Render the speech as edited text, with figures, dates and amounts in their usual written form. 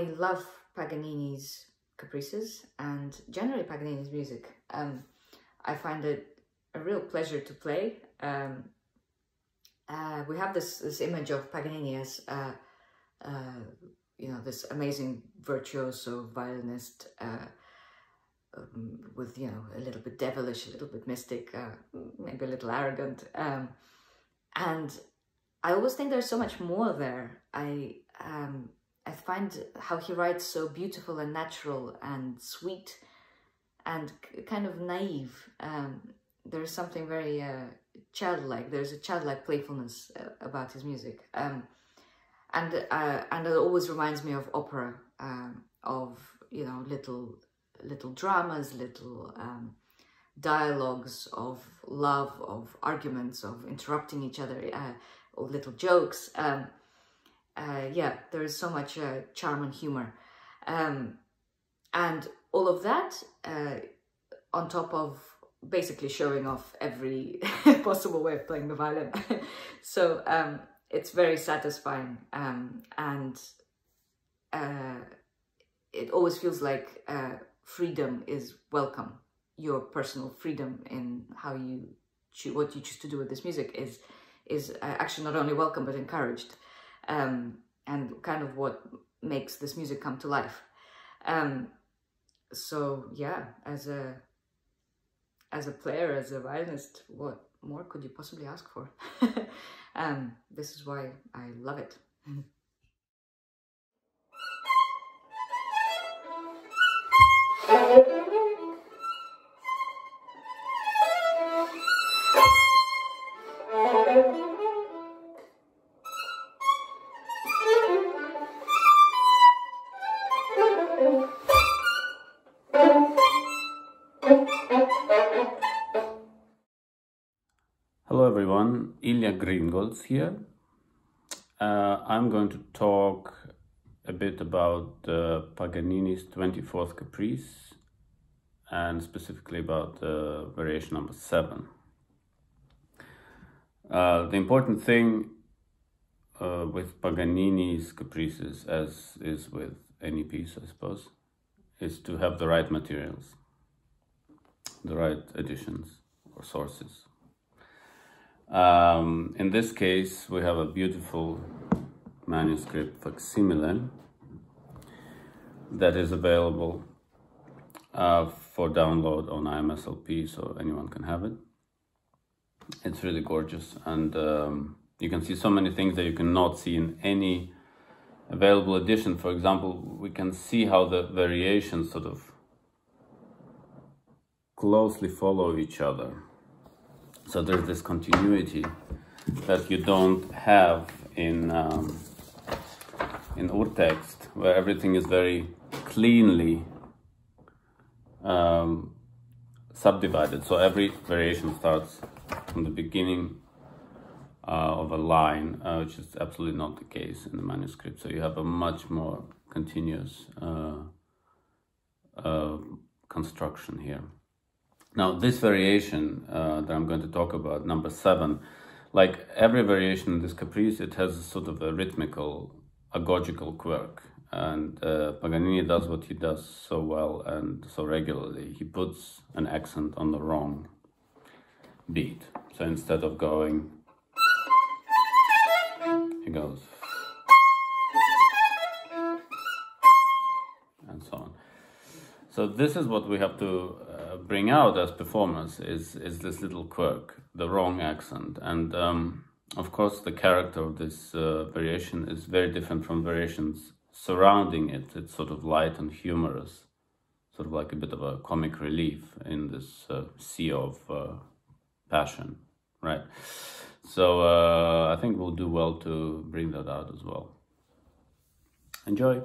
I love Paganini's caprices and generally Paganini's music. I find it a real pleasure to play. We have this image of Paganini as this amazing virtuoso violinist with a little bit devilish, a little bit mystic, maybe a little arrogant. And I always think there's so much more there. I find how he writes so beautiful and natural and sweet and kind of naive. There's something very childlike. There's a childlike playfulness about his music, and it always reminds me of opera, of little dramas, little dialogues of love, of arguments, of interrupting each other, or little jokes. Yeah, there is so much charm and humor, and all of that on top of basically showing off every possible way of playing the violin. So it's very satisfying, and it always feels like freedom is welcome. Your personal freedom in how you what you choose to do with this music is actually not only welcome but encouraged, and kind of what makes this music come to life. So yeah, as a player, as a violinist, what more could you possibly ask for? This is why I love it. Hello everyone, Ilya Gringolts here. I'm going to talk a bit about Paganini's 24th Caprice and specifically about variation number 7. The important thing with Paganini's caprices, as is with any piece I suppose, is to have the right materials, the right editions or sources. In this case, we have a beautiful manuscript facsimile that is available for download on IMSLP, so anyone can have it. It's really gorgeous, and you can see so many things that you cannot see in any available edition. For example, we can see how the variations sort of closely follow each other. So there's this continuity that you don't have in Urtext, where everything is very cleanly subdivided. So every variation starts from the beginning of a line, which is absolutely not the case in the manuscript. So you have a much more continuous construction here. Now, this variation that I'm going to talk about, number 7, like every variation in this caprice, it has a sort of a rhythmical, agogical quirk. And Paganini does what he does so well and so regularly. He puts an accent on the wrong beat. So instead of going, he goes, and so on. So this is what we have to bring out as performers, is this little quirk, the wrong accent. And of course the character of this variation is very different from variations surrounding it. It's sort of light and humorous, sort of like a bit of a comic relief in this sea of passion, right? So I think we'll do well to bring that out as well. Enjoy!